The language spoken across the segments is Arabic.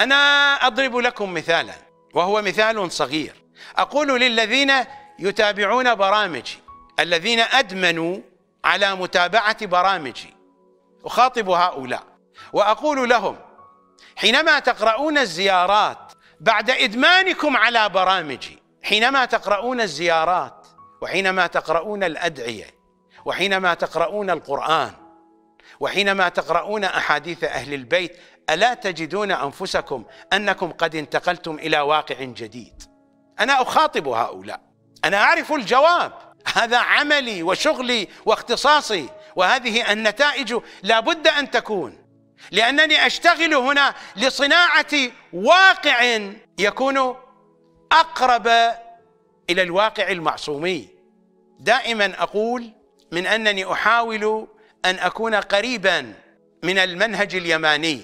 أنا أضرب لكم مثالا، وهو مثال صغير. أقول للذين يتابعون برامجي، الذين أدمنوا على متابعة برامجي، أخاطب هؤلاء وأقول لهم: حينما تقرؤون الزيارات بعد إدمانكم على برامجي، حينما تقرؤون الزيارات وحينما تقرؤون الأدعية وحينما تقرؤون القرآن وحينما تقرؤون أحاديث أهل البيت، ألا تجدون أنفسكم أنكم قد انتقلتم إلى واقع جديد؟ أنا أخاطب هؤلاء، أنا أعرف الجواب، هذا عملي وشغلي واختصاصي، وهذه النتائج لا بد أن تكون، لأنني أشتغل هنا لصناعة واقع يكون أقرب إلى الواقع المعصومي. دائما أقول من أنني أحاول أن أكون قريبا من المنهج اليماني،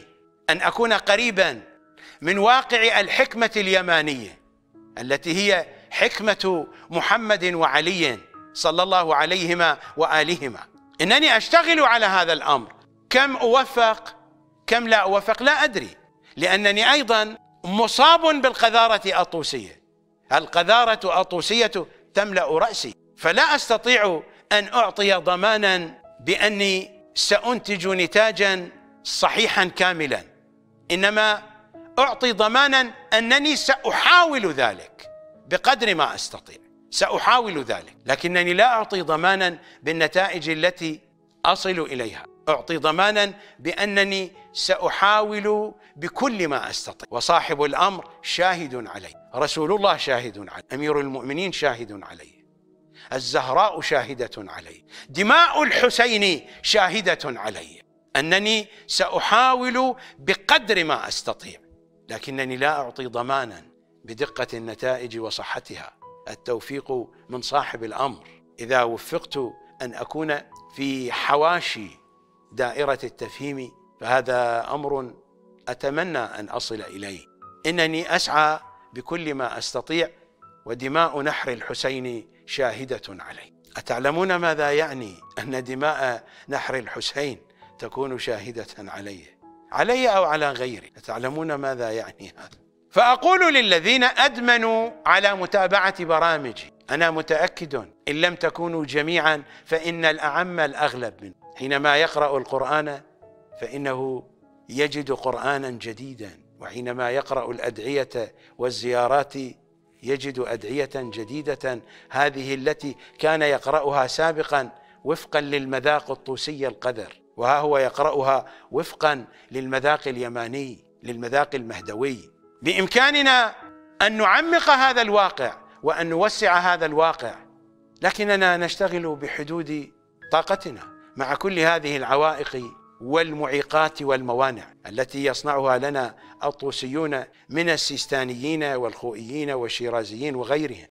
أن أكون قريبا من واقع الحكمة اليمانية التي هي حكمة محمد وعلي صلى الله عليهما وآلهما. إنني أشتغل على هذا الأمر، كم أوفق كم لا أوفق لا أدري، لأنني أيضا مصاب بالقذارة الطوسية. القذارة الطوسية تملأ رأسي، فلا أستطيع أن أعطي ضمانا بأني سأنتج نتاجا صحيحا كاملا، إنما أعطي ضمانا أنني سأحاول ذلك بقدر ما أستطيع، سأحاول ذلك، لكنني لا أعطي ضمانا بالنتائج التي أصل إليها، أعطي ضمانا بأنني سأحاول بكل ما أستطيع، وصاحب الأمر شاهد عليه، رسول الله شاهد عليه، أمير المؤمنين شاهد عليه، الزهراء شاهدة عليه، دماء الحسين شاهدة عليه، أنني سأحاول بقدر ما أستطيع، لكنني لا أعطي ضمانا بدقة النتائج وصحتها. التوفيق من صاحب الأمر. إذا وفقت أن أكون في حواشي دائرة التفهيم فهذا أمر أتمنى أن أصل إليه. إنني أسعى بكل ما أستطيع، ودماء نحر الحسين شاهدة عليه. أتعلمون ماذا يعني أن دماء نحر الحسين تكون شاهدة عليه، علي أو على غيري؟ أتعلمون ماذا يعني هذا؟ فأقول للذين أدمنوا على متابعة برامجي: أنا متأكد إن لم تكونوا جميعا فإن الأعم الأغلب منه حينما يقرأ القرآن فإنه يجد قرآنا جديدا، وحينما يقرأ الأدعية والزيارات يجد أدعية جديدة، هذه التي كان يقرأها سابقا وفقا للمذاق الطوسي القذر، وها هو يقرأها وفقا للمذاق اليماني، للمذاق المهدوي. بإمكاننا أن نعمق هذا الواقع وأن نوسع هذا الواقع، لكننا نشتغل بحدود طاقتنا مع كل هذه العوائق والمعيقات والموانع التي يصنعها لنا الطوسيون من السيستانيين والخوئيين والشيرازيين وغيرهم.